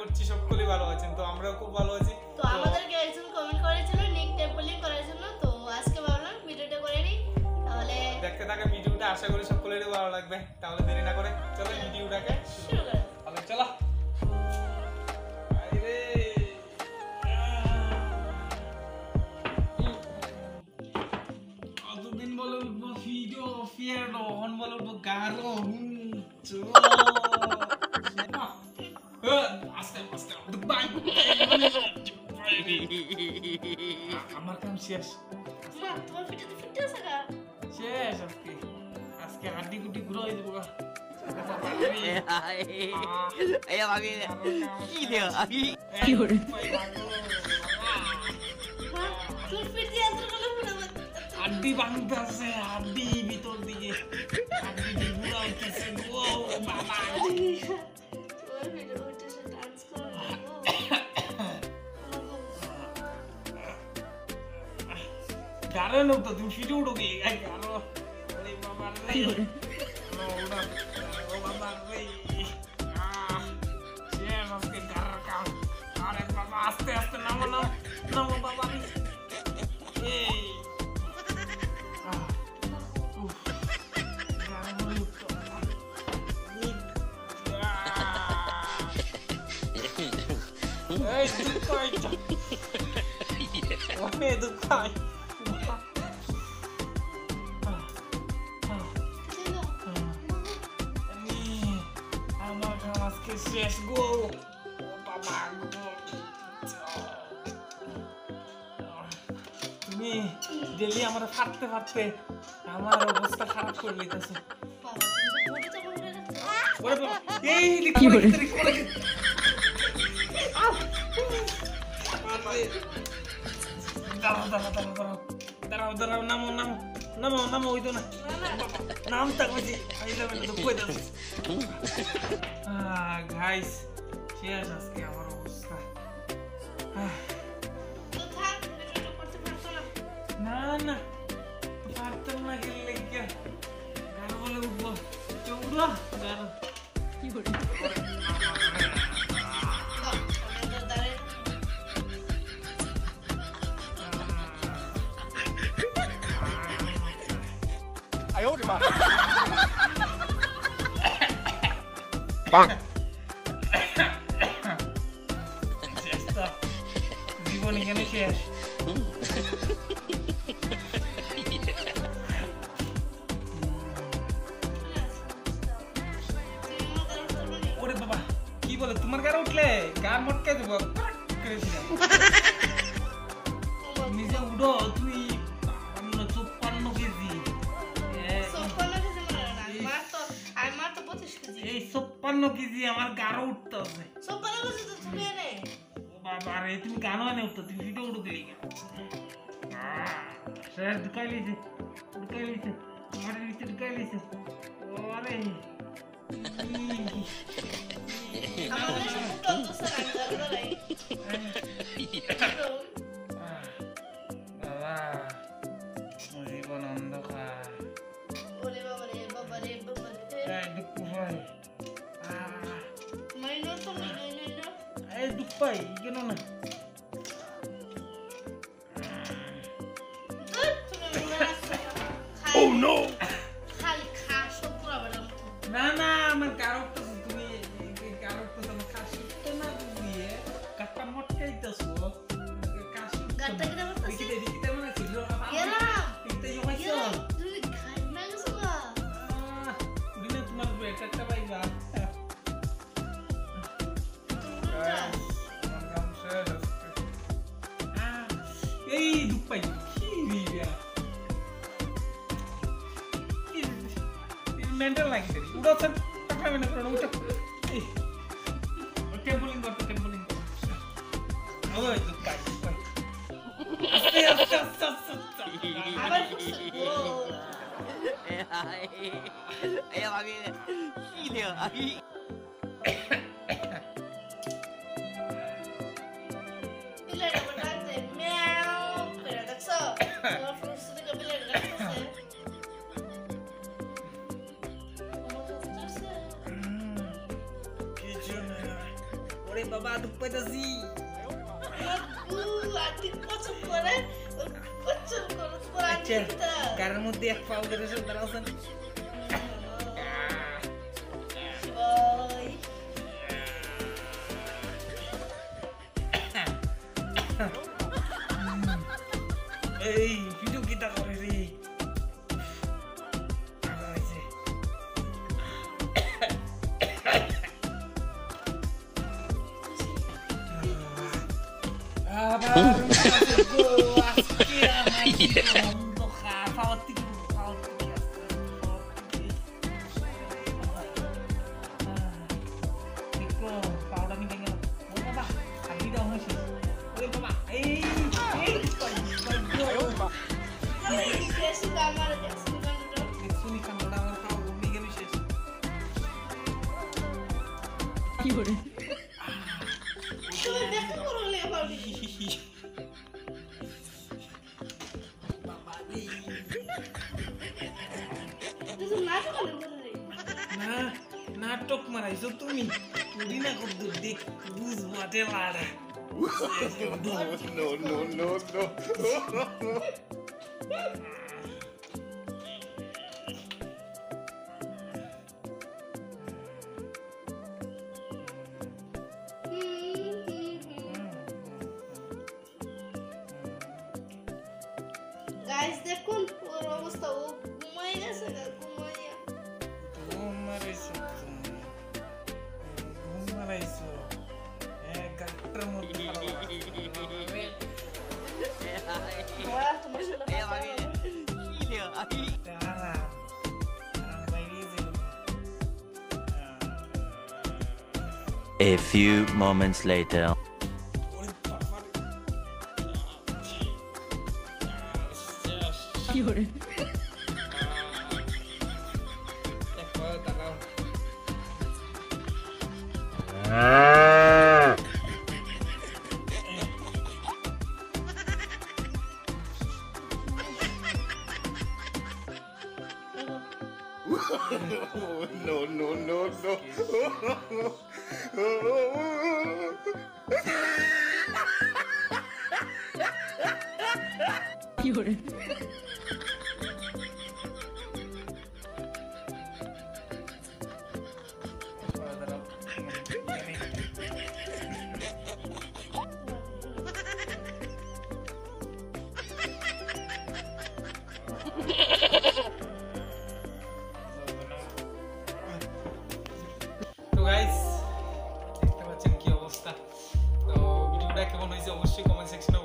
করছি সকলেই ভালো আছেন, তো আমরাও খুব ভালো আছি। তো আমাদেরকে একজন কমেন্ট করেছিল নিক টেম্পলিং করার জন্য, তো আজকে ভাবলাম ভিডিওটা করে নিই, তাহলে দেখতে থাকা ভিডিওটা, আশা করি সকলেরই ভালো লাগবে। তাহলে দেরি না করে চলো ভিডিওটাকে শুরু করা যাক। চলো আড্ডি ভাঙতে আছে, আড্ডি ভিতর দিকে কারণ তো তুমি ফিরে উঠো গিয়ে আস্তে আস্তে নামো নাম নামো বাবা। তুমি ডেলি আমরা ফাটতে ফাটতে আমার অবস্থা খারাপ করে দিতেছে। না কি বলে তোমার গাড়ি উঠলে গাড় মটকে দেব নিজে উঠো। তুই ৫৫ কেজি আমার গাড়ো উঠতে হবে। তুমি গানো এনে উঠতো, তুমি ভিডিও উঠো দিলি ঢুকাই লিছে ঢুকাই লিছে আমার নিচে ঢুকাই লিছে। ওরে জীবন অন্ধকার দুপাই কেন না না আমার কারক তো তুমি কারক তো তোমার কাশি তো না দিয়ে গাটা মটকাইতেছ কাশি গাটা কি আমার কাশি দেখি তো মনে ছিল এরা এটা ইমাইছো তুমি খাই মেলসবা বিনা তোমার ব্রেকটা পাইবা I am Baba, Video kita kori. Natok marai so to me. Udina kordu dik buz bate lara. No. Guys, they couldn't pour almost a A few moments later. No. You're guys, I think that's all. So, video back on is always comment section.